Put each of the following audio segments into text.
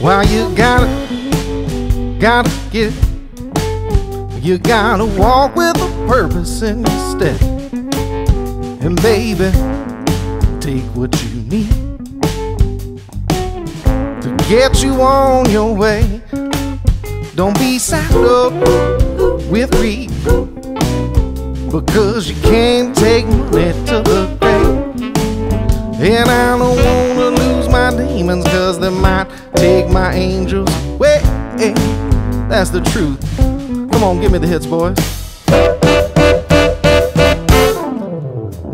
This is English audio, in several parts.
Well, you gotta get, you gotta walk with a purpose in your step. And baby, take what you need to get you on your way. Don't be saddled up with greed, because you can't take money to the grave. And I don't wanna lose my demons, cause they might take my angels away. That's the truth. Come on, give me the hits, boys.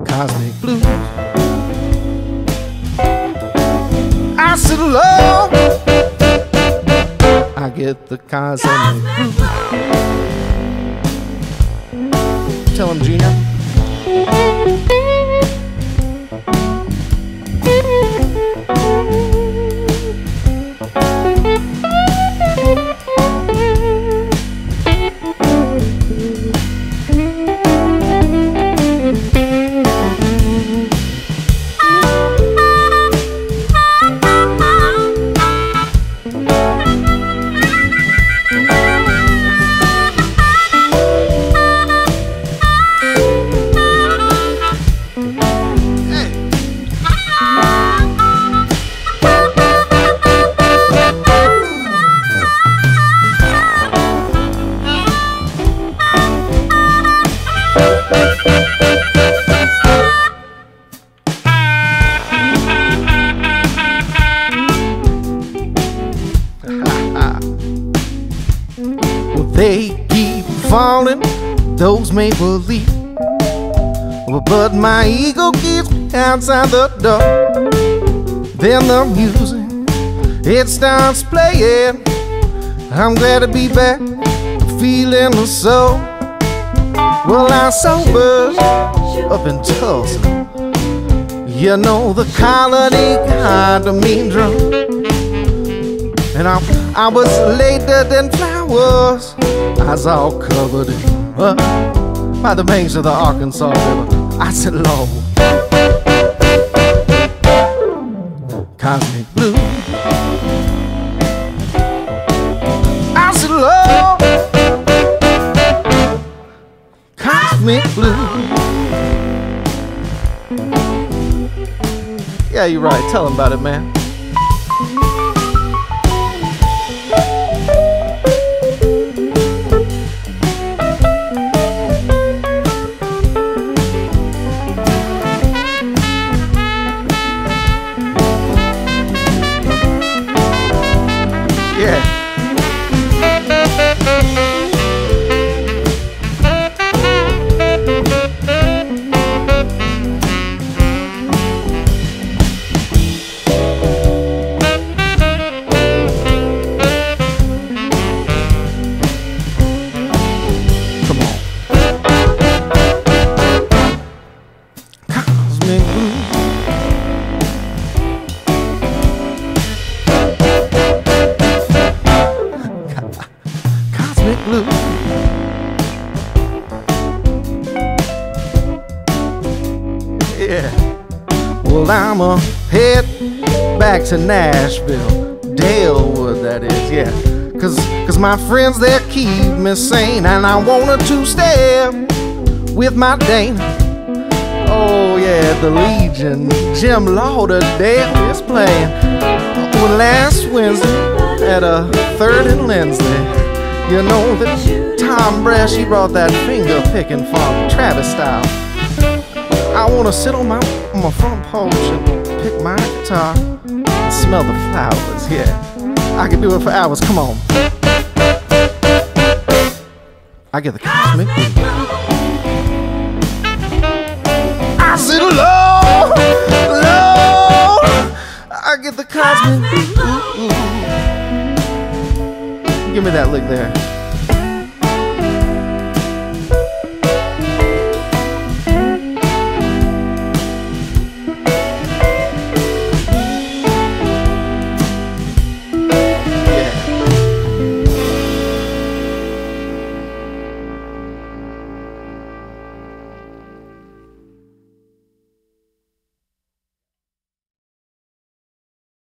Cosmic blues. I said love, I get the cosmic blues. Tell him, Gina. They keep falling, those make-believe, but my ego keeps me outside the door. Then the music, it starts playing. I'm glad to be back, feeling the soul. Well, I sobered up in Tulsa. You know the colony got a mean drum. And I was later than flowers. I was all covered up by the banks of the Arkansas River. I said, Lord, cosmic blue. I said, Lord, cosmic blue. Yeah, you're right. Tell him about it, man. Yeah. Well, I'ma head back to Nashville, Dalewood, that is, yeah. Cause my friends there keep me sane, and I want a two-step with my Dana. Oh yeah, the Legion, Jim Lauderdale is playing. Well, last Wednesday at a 3rd and Lindsay, you know that Tom Brass, she brought that finger-picking funk, Travis style. I wanna sit on my front porch and pick my guitar and smell the flowers, yeah. I could do it for hours, come on. I get the cosmic blue. I said, Lord, Lord, I get the cosmic blue. Give me that lick there.